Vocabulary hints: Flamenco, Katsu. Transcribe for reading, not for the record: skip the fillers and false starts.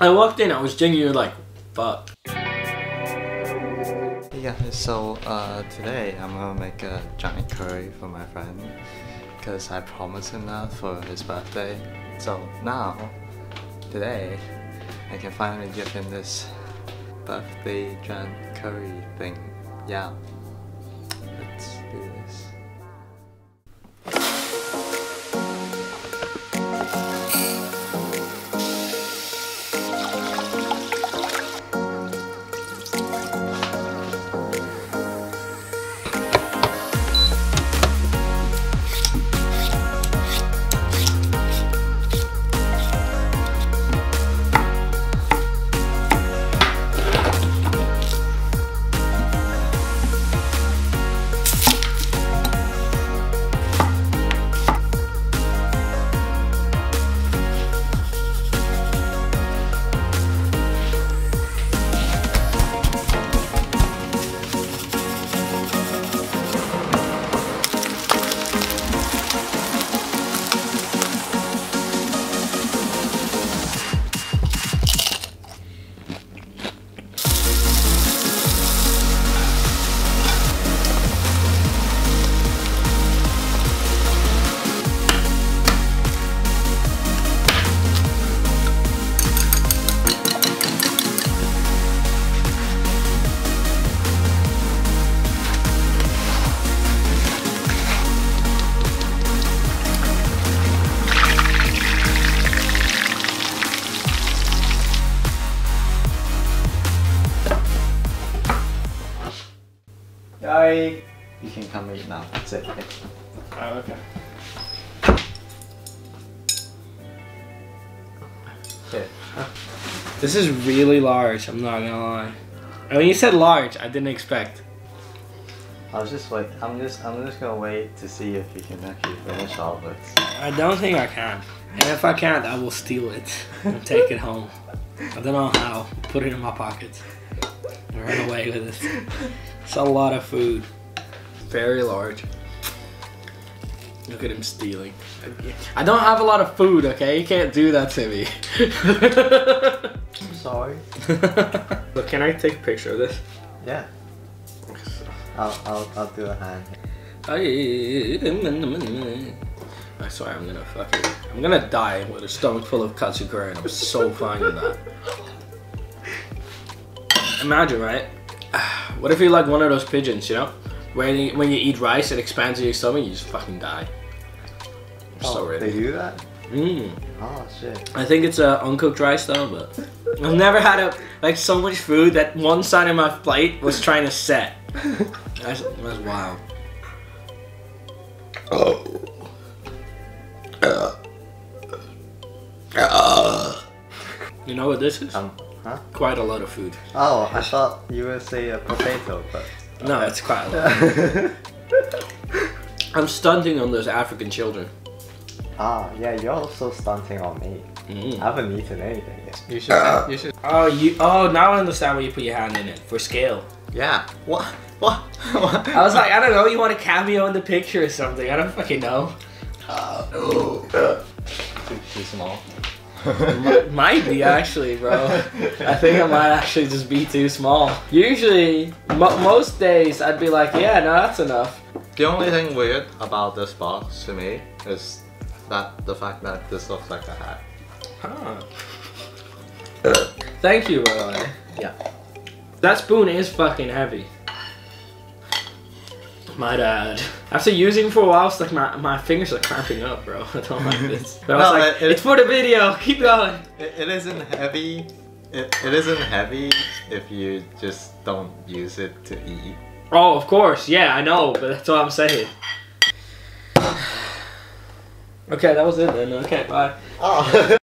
I walked in, I was genuinely like, fuck. Yeah, so today I'm gonna make a giant curry for my friend because I promised him that for his birthday. So now, today, I can finally give him this birthday giant curry thing. Yeah, let's do this. You can come eat now, that's it. Oh, okay. Here. This is really large, I'm not gonna lie. When you said large, I didn't expect. I was just like, I'm just gonna wait to see if you can actually finish all of this. I don't think I can. And if I can't, I will steal it and take it home. I don't know how. Put it in my pockets. Run away with it. It's a lot of food. Very large. Look at him stealing. I don't have a lot of food, okay? You can't do that to me. I'm sorry. Look, can I take a picture of this? Yeah. I'll do a hand. I'm sorry, I'm gonna fuck it. I'm gonna die with a stomach full of katsu curry, and I'm so fine with that. Imagine, right? What if you're like one of those pigeons, you know? When you eat rice, it expands in your stomach, you just fucking die. They do that? Mmm. Oh, shit. I think it's uncooked rice though, but... I've never had so much food that one side of my plate was trying to set. That's wild. Oh. You know what this is? Huh? Quite a lot of food. Oh, I thought you would say a potato, but... No, it's quite a lot. I'm stunting on those African children. Ah, yeah, you're also stunting on me. Mm. I haven't eaten anything yet. You should... Oh, now I understand why you put your hand in it. For scale. Yeah. What? I was like, I don't know, you want a cameo in the picture or something. I don't fucking know. Too small. Might be actually, bro. I think I might actually just be too small. Usually, most days I'd be like, yeah, no, that's enough. The only thing weird about this box to me is that the fact that this looks like a hat. Huh. Thank you, by the way. Yeah. That spoon is fucking heavy. My dad. After using it for a while, it's like my fingers are cramping up, bro. I don't like this. But I was like, it's for the video. Keep going. It isn't heavy. It isn't heavy if you just don't use it to eat. Oh, of course. Yeah, I know. But that's what I'm saying. Okay, that was it then. Okay, bye. Oh.